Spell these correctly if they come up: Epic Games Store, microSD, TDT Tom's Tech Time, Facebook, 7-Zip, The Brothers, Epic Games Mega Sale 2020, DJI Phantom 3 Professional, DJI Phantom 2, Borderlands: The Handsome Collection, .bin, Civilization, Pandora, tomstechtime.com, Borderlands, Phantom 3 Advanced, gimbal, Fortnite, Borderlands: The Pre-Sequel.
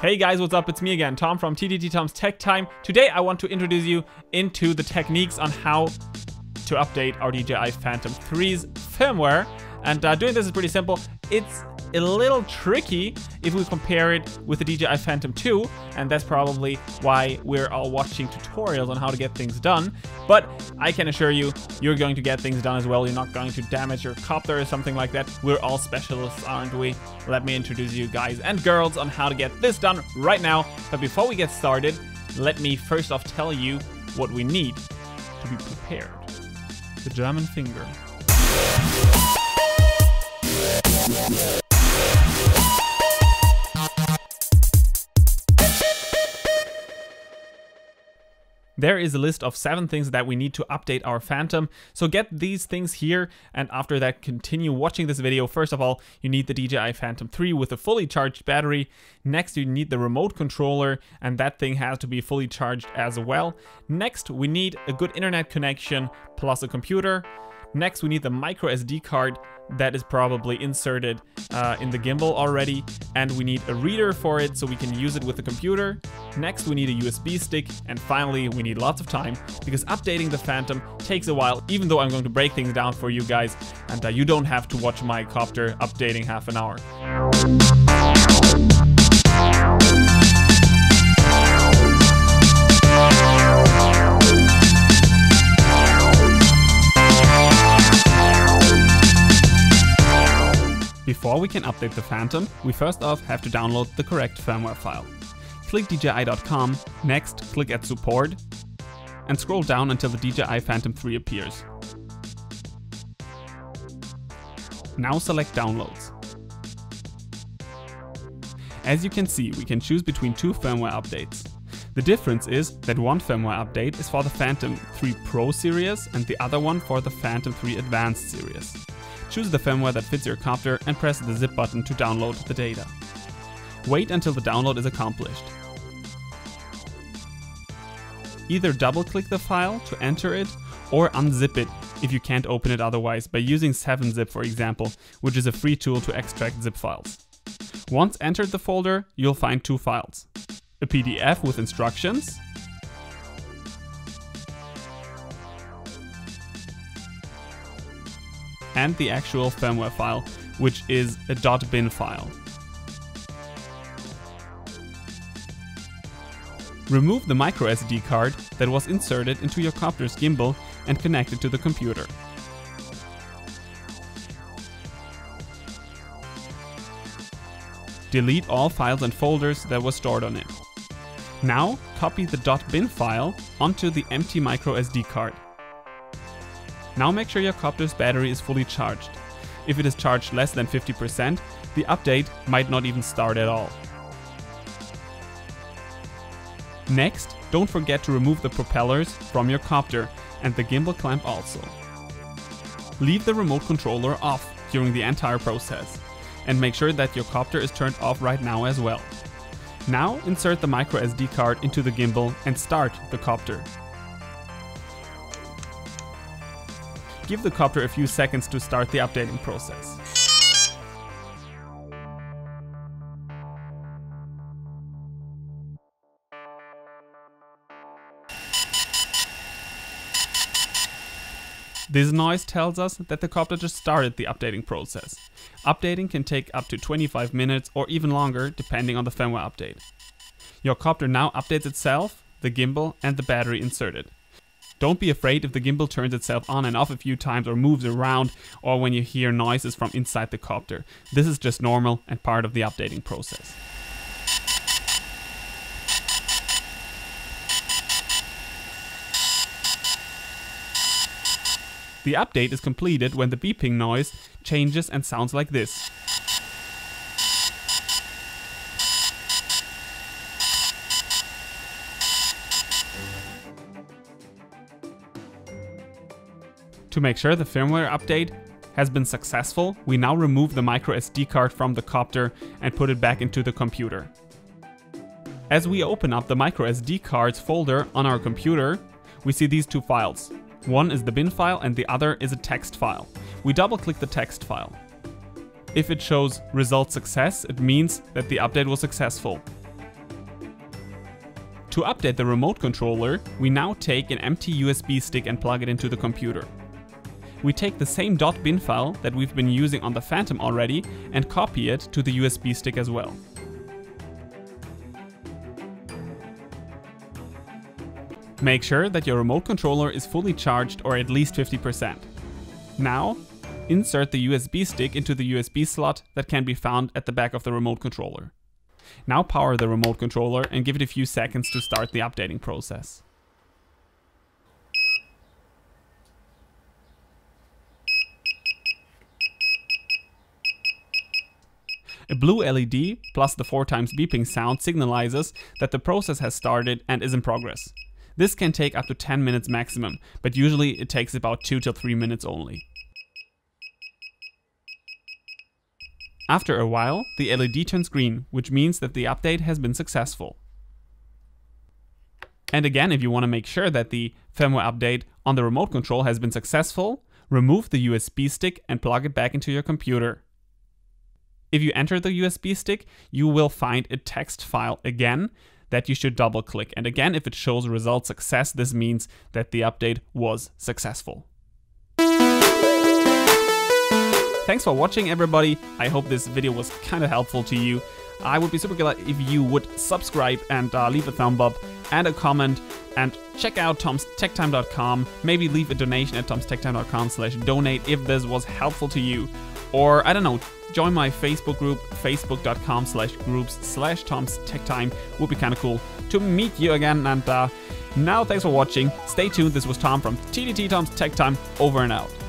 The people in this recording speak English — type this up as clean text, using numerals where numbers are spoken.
Hey guys, what's up? It's me again, Tom from TDT Tom's Tech Time. Today I want to introduce you into the techniques on how to update our DJI Phantom 3's firmware. And doing this is pretty simple. It's a little tricky if we compare it with the DJI Phantom 2, and that's probably why we're all watching tutorials on how to get things done. But I can assure you, you're going to get things done as well. You're not going to damage your copter or something like that. We're all specialists, aren't we? Let me introduce you guys and girls on how to get this done right now. But before we get started, let me first off tell you what we need to be prepared. The German finger. There is a list of 7 things that we need to update our Phantom. So get these things here, and after that continue watching this video. First of all, you need the DJI Phantom 3 with a fully charged battery. Next, you need the remote controller, and that thing has to be fully charged as well. Next, we need a good internet connection plus a computer. Next, we need the micro SD card that is probably inserted in the gimbal already, and we need a reader for it so we can use it with the computer. Next, we need a USB stick, and finally, we need lots of time because updating the Phantom takes a while, even though I'm going to break things down for you guys, and you don't have to watch my copter updating half an hour. Before we can update the Phantom, we first off have to download the correct firmware file. Click DJI.com, next click at Support, and scroll down until the DJI Phantom 3 appears. Now select Downloads. As you can see, we can choose between 2 firmware updates. The difference is that one firmware update is for the Phantom 3 Pro series and the other one for the Phantom 3 Advanced series. Choose the firmware that fits your copter and press the zip button to download the data. Wait until the download is accomplished. Either double-click the file to enter it or unzip it if you can't open it otherwise by using 7-Zip, for example, which is a free tool to extract zip files. Once entered the folder, you'll find 2 files: a PDF with instructions and the actual firmware file, which is a .bin file. Remove the microSD card that was inserted into your copter's gimbal and connect it to the computer. Delete all files and folders that were stored on it. Now copy the .bin file onto the empty microSD card. Now make sure your copter's battery is fully charged. If it is charged less than 50%, the update might not even start at all. Next, don't forget to remove the propellers from your copter and the gimbal clamp also. Leave the remote controller off during the entire process and make sure that your copter is turned off right now as well. Now insert the microSD card into the gimbal and start the copter. Give the copter a few seconds to start the updating process. This noise tells us that the copter just started the updating process. Updating can take up to 25 minutes or even longer, depending on the firmware update. Your copter now updates itself, the gimbal, and the battery inserted. Don't be afraid if the gimbal turns itself on and off a few times or moves around, or when you hear noises from inside the copter. This is just normal and part of the updating process. The update is completed when the beeping noise changes and sounds like this. To make sure the firmware update has been successful, we now remove the microSD card from the copter and put it back into the computer. As we open up the microSD cards folder on our computer, we see these two files. One is the bin file and the other is a text file. We double-click the text file. If it shows result success, it means that the update was successful. To update the remote controller, we now take an empty USB stick and plug it into the computer. We take the same .bin file that we've been using on the Phantom already and copy it to the USB stick as well. Make sure that your remote controller is fully charged or at least 50%. Now, insert the USB stick into the USB slot that can be found at the back of the remote controller. Now power the remote controller and give it a few seconds to start the updating process. A blue LED plus the 4x beeping sound signalizes that the process has started and is in progress. This can take up to 10 minutes maximum, but usually it takes about 2 to 3 minutes only. After a while, the LED turns green, which means that the update has been successful. And again, if you want to make sure that the firmware update on the remote control has been successful, remove the USB stick and plug it back into your computer. If you enter the USB stick, you will find a text file again that you should double click. And again, if it shows result success, this means that the update was successful. Thanks for watching, everybody. I hope this video was kind of helpful to you. I would be super glad if you would subscribe and leave a thumb up and a comment, and check out tomstechtime.com. Maybe leave a donation at tomstechtime.com/donate if this was helpful to you. Or, I don't know, join my Facebook group, facebook.com/groups/tomstechtime. Would be kind of cool to meet you again. And now, thanks for watching. Stay tuned. This was Tom from TDT Tom's Tech Time. Over and out.